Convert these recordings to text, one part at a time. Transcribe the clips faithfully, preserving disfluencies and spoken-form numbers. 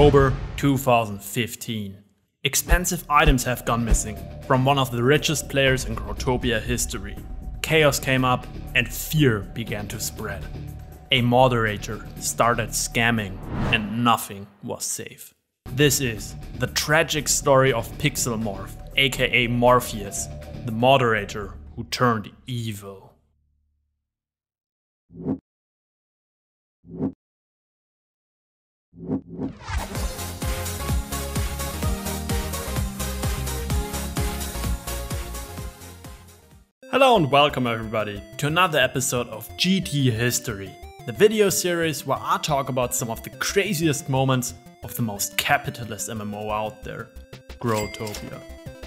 October two thousand fifteen. Expensive items have gone missing from one of the richest players in Growtopia history. Chaos came up and fear began to spread. A moderator started scamming and nothing was safe. This is the tragic story of Pixelmorph, aka Morpheus, the moderator who turned evil. Hello and welcome everybody to another episode of G T History, the video series where I talk about some of the craziest moments of the most capitalist M M O out there, Growtopia.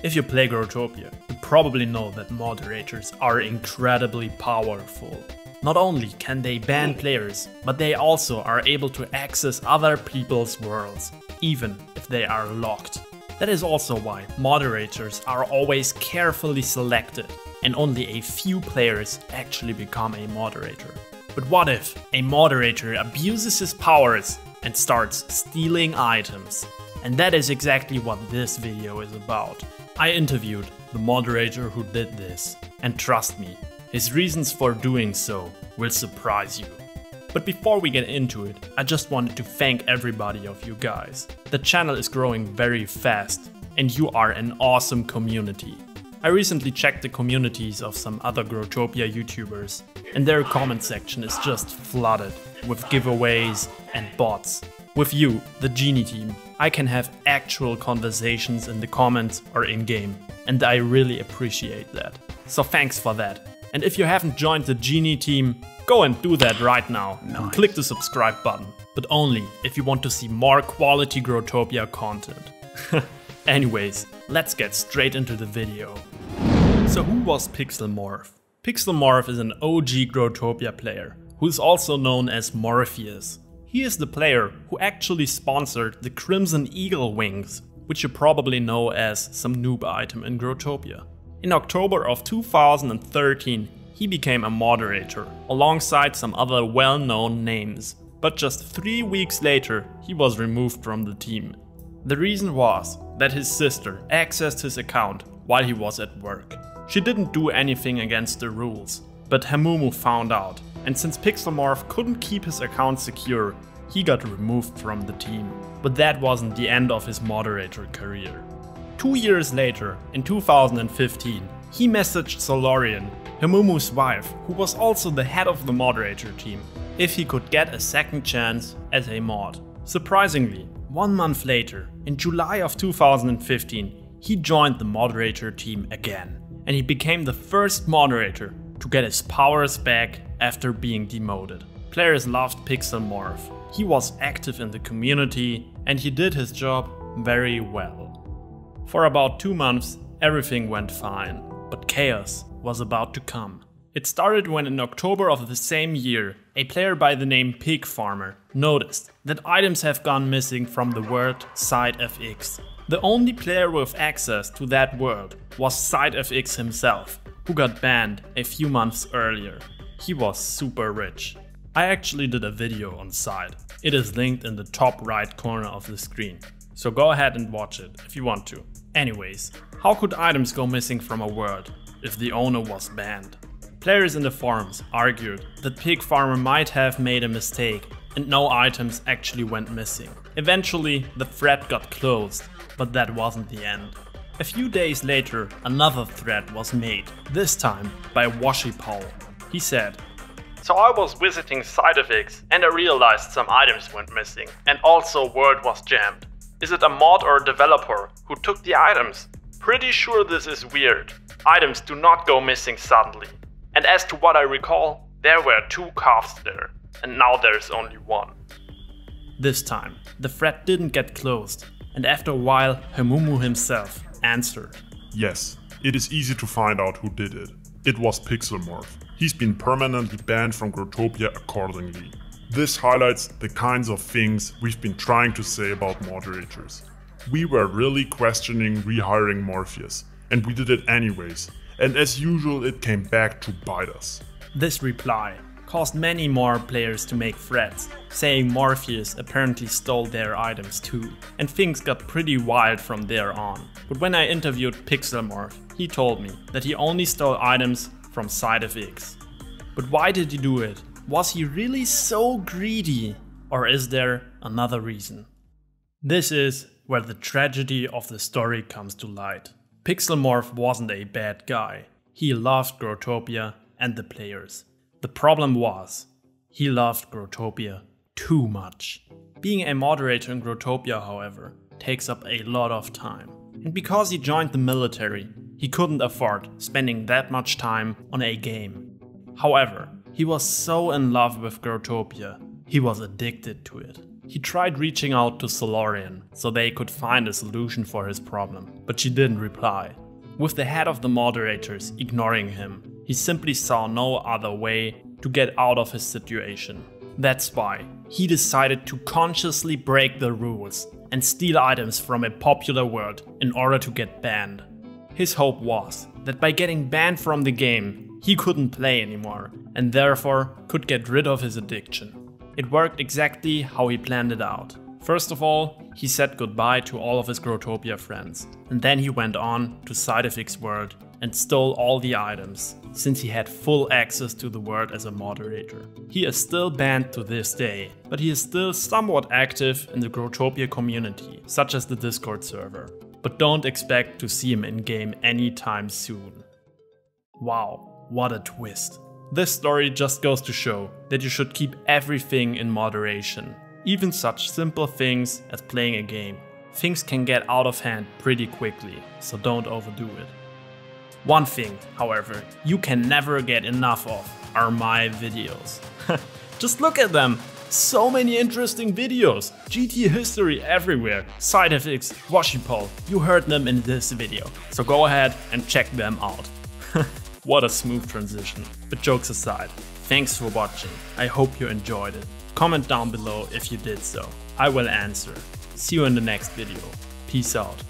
If you play Growtopia, you probably know that moderators are incredibly powerful. Not only can they ban players, but they also are able to access other people's worlds, even if they are locked. That is also why moderators are always carefully selected and only a few players actually become a moderator. But what if a moderator abuses his powers and starts stealing items? And that is exactly what this video is about. I interviewed the moderator who did this, and trust me, his reasons for doing so will surprise you. But before we get into it, I just wanted to thank everybody of you guys. The channel is growing very fast and you are an awesome community. I recently checked the communities of some other Growtopia YouTubers and their comment section is just flooded with giveaways and bots. With you, the Genie team, I can have actual conversations in the comments or in game, and I really appreciate that. So thanks for that. And if you haven't joined the Genie team, go and do that right now. Nice. Click the subscribe button, but only if you want to see more quality Growtopia content. Anyways, let's get straight into the video. So who was Pixelmorph? Pixelmorph is an O G Growtopia player, who is also known as Morpheus. He is the player who actually sponsored the Crimson Eagle Wings, which you probably know as some noob item in Growtopia. In October of two thousand thirteen, he became a moderator, alongside some other well-known names. But just three weeks later, he was removed from the team. The reason was that his sister accessed his account while he was at work. She didn't do anything against the rules, but Hamumu found out, and since Pixelmorph couldn't keep his account secure, he got removed from the team. But that wasn't the end of his moderator career. Two years later, in two thousand fifteen, he messaged Solorian, Hamumu's wife, who was also the head of the moderator team, if he could get a second chance as a mod. Surprisingly, one month later, in July of two thousand fifteen, he joined the moderator team again, and he became the first moderator to get his powers back after being demoted. Players loved Pixelmorph, he was active in the community, and he did his job very well. For about two months, everything went fine, but chaos was about to come. It started when in October of the same year, a player by the name Pig Farmer noticed that items have gone missing from the world SideFX. The only player with access to that world was SideFX himself, who got banned a few months earlier. He was super rich. I actually did a video on Side. It is linked in the top right corner of the screen. So go ahead and watch it if you want to. Anyways, how could items go missing from a world if the owner was banned? Players in the forums argued that Pig Farmer might have made a mistake and no items actually went missing. Eventually, the thread got closed, but that wasn't the end. A few days later, another thread was made, this time by Washi. He said, "So I was visiting SideFX and I realized some items went missing and also world was jammed. Is it a mod or a developer who took the items? Pretty sure this is weird. Items do not go missing suddenly. And as to what I recall, there were two calves there, and now there's only one." This time, the thread didn't get closed, and after a while, Hamumu himself answered. "Yes, it is easy to find out who did it. It was Pixelmorph. He's been permanently banned from Growtopia accordingly. This highlights the kinds of things we've been trying to say about moderators. We were really questioning rehiring Morpheus, and we did it anyways, and as usual it came back to bite us." This reply caused many more players to make threats, saying Morpheus apparently stole their items too. And things got pretty wild from there on. But when I interviewed Pixelmorph, he told me that he only stole items from SideFX. But why did he do it? Was he really so greedy? Or is there another reason? This is where the tragedy of the story comes to light. Pixelmorph wasn't a bad guy. He loved Growtopia and the players. The problem was, he loved Growtopia too much. Being a moderator in Growtopia, however, takes up a lot of time. And because he joined the military, he couldn't afford spending that much time on a game. However, he was so in love with Growtopia, he was addicted to it. He tried reaching out to Solorian so they could find a solution for his problem, but she didn't reply. With the head of the moderators ignoring him, he simply saw no other way to get out of his situation. That's why he decided to consciously break the rules and steal items from a popular world in order to get banned. His hope was that by getting banned from the game, he couldn't play anymore and therefore could get rid of his addiction. It worked exactly how he planned it out. First of all, he said goodbye to all of his Growtopia friends, and then he went on to SideFX world and stole all the items, since he had full access to the world as a moderator. He is still banned to this day, but he is still somewhat active in the Growtopia community, such as the Discord server. But don't expect to see him in-game anytime soon. Wow, what a twist. This story just goes to show that you should keep everything in moderation, even such simple things as playing a game. Things can get out of hand pretty quickly, so don't overdo it. One thing, however, you can never get enough of are my videos. Just look at them! So many interesting videos! G T history everywhere, SideFX, Washi, you heard them in this video, so go ahead and check them out. What a smooth transition. But jokes aside, thanks for watching. I hope you enjoyed it. Comment down below if you did so. I will answer. See you in the next video. Peace out.